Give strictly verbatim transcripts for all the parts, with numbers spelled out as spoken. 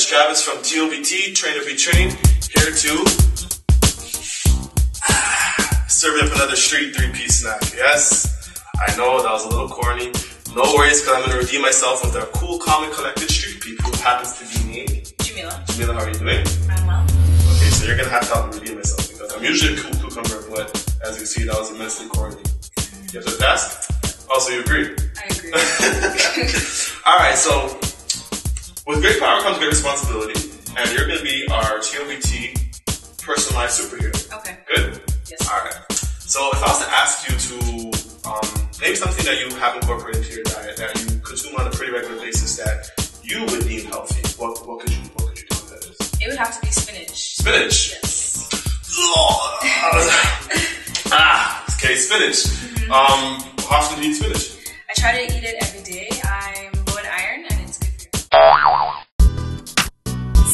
is Travis from T O B T, Train to Be Trained, here to ah, serve up another street three-piece snack. Yes, I know that was a little corny. No worries, because I'm going to redeem myself with our cool, calm, and collected street people who happens to be named Jamila. Jamila, how are you doing? I'm well. Okay, so you're going to have to help me redeem myself because I'm usually a cool cucumber, but as you see, that was immensely corny. You have to task? Also, you agree? I agree. Alright, so with great power comes great responsibility, and you're going to be our T O B T personalized superhero. Okay. Good? Yes. Alright. So if I was to ask you to Um, name something that you have incorporated into your diet that you consume on a pretty regular basis that you would deem healthy. What what could you what could you tell me that is? It would have to be spinach. Spinach. Yes. ah, okay, spinach. Mm-hmm. Um, how often do you eat spinach? I try to eat it every day. I'm low in iron, and it's good for you.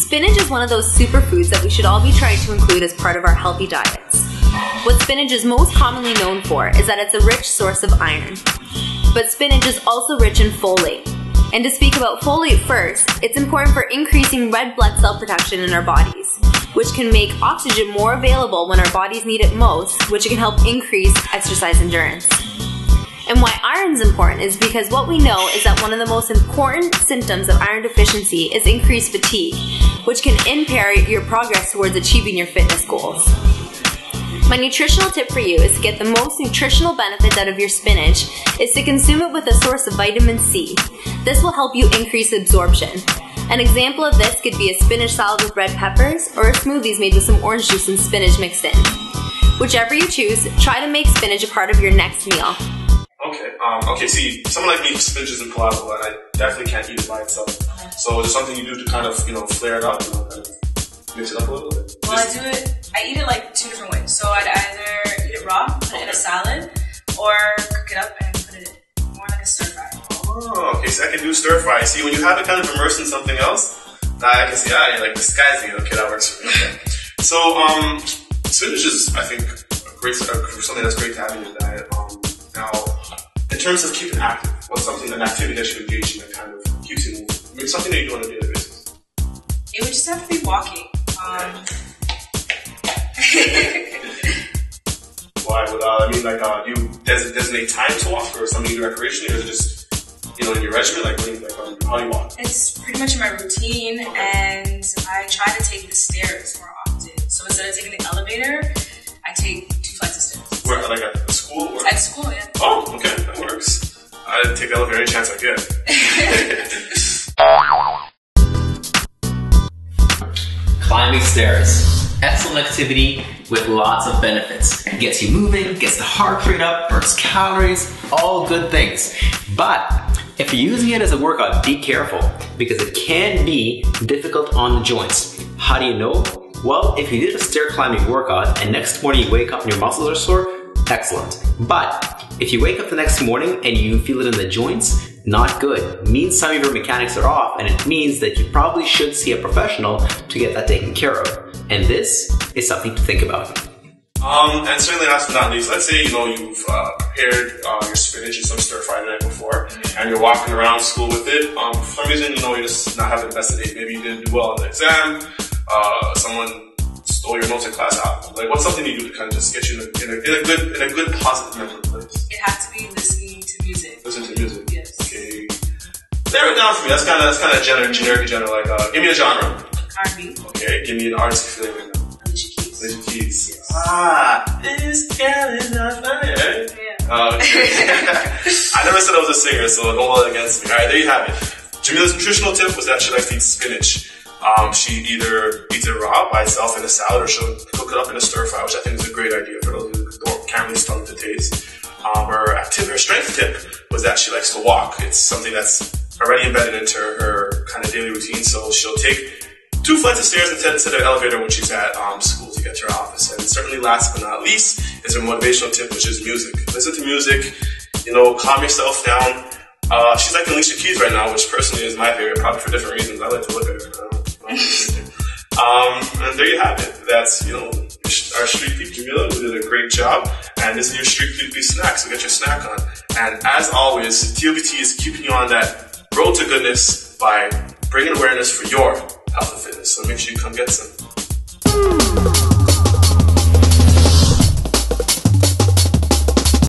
Spinach is one of those superfoods that we should all be trying to include as part of our healthy diets. What spinach is most commonly known for is that it's a rich source of iron. But spinach is also rich in folate. And to speak about folate first, it's important for increasing red blood cell production in our bodies, which can make oxygen more available when our bodies need it most, which can help increase exercise endurance. And why iron's important is because what we know is that one of the most important symptoms of iron deficiency is increased fatigue, which can impair your progress towards achieving your fitness goals. My nutritional tip for you is to get the most nutritional benefits out of your spinach is to consume it with a source of vitamin C. This will help you increase absorption. An example of this could be a spinach salad with red peppers or smoothies made with some orange juice and spinach mixed in. Whichever you choose, try to make spinach a part of your next meal. Okay, um, okay, see, someone like me, spinach is impossible, and I definitely can't eat it by itself. So it's something you do to kind of, you know, flare it up, you know, kind of mix it up a little bit. Well, Just, I do it. I eat it like two different ways, so I'd either eat it raw, put okay. it in a salad, or cook it up and put it in, more like a stir fry. Oh, okay, so I can do stir fry. See, when you have it kind of immersed in something else, I can see, ah, you're like disguising it. Okay, that works for me. Okay. So, um, spinach is, I think, a great, something that's great to have in your diet. Um, now, in terms of keeping active, what's something, an activity that you engage in that kind of keeps you moving? I mean, something that you do on a daily basis? It would just have to be walking. Um, okay. Why would uh, I mean like uh, do you des designate time to walk or something you do recreationally, or is it just, you know, in your regimen, like when you, like um, how you walk? It's pretty much in my routine, okay. And I try to take the stairs more often. So instead of taking the elevator, I take two flights of stairs. Where, like at school? Or? At school, yeah. Oh, okay, that works. I take the elevator any chance I get. Climbing stairs. Excellent activity with lots of benefits. It gets you moving, gets the heart rate up, burns calories, all good things. But if you're using it as a workout, be careful because it can be difficult on the joints. How do you know? Well, if you did a stair climbing workout and next morning you wake up and your muscles are sore, excellent. But if you wake up the next morning and you feel it in the joints, not good. It means some of your mechanics are off, and it means that you probably should see a professional to get that taken care of. And this is something to think about. Um, and certainly last but not least, let's say, you know, you've uh, prepared uh, your spinach and some stir fry the night before, and you're walking around school with it. Um, for some reason, you know, you're just not having the best of day. Maybe you didn't do well on the exam. Uh, someone stole your notes in class out. Like, what's something you do to kind of just get you in a, in a, in a good, in a good, positive mental place? It has to be listening to music. Listen to music. Yes. Okay. Narrow it down for me. That's kind of that's kind of generic, generic, generic. Like, uh, give me a genre. R and B. Okay, give me an artist feeling right now. Alicia Keys. Alicia Keys. Yes. Ah, this girl is not funny, right? Yeah. Uh, okay. I never said I was a singer, so don't hold it against me. All right, there you have it. Jamila's nutritional tip was that she likes to eat spinach. Um, she either eats it raw by itself in a salad, or she'll cook it up in a stir fry, which I think is a great idea for those who don't, can't really stomach the taste. Um, her activity, her strength tip was that she likes to walk. It's something that's already embedded into her kind of daily routine, so she'll take two flights of stairs instead of an elevator when she's at um, school to get to her office. And certainly last but not least is her motivational tip, which is music. Listen to music, you know, calm yourself down. Uh, she's like Alicia Keys right now, which personally is my favorite, probably for different reasons. I like to look at her. um, and there you have it. That's, you know, our Street Peep Jamila, who did a great job. And this is your Street Peep snack, so get your snack on. And as always, T O B T is keeping you on that road to goodness by bringing awareness for your outfit, so make sure you come get some.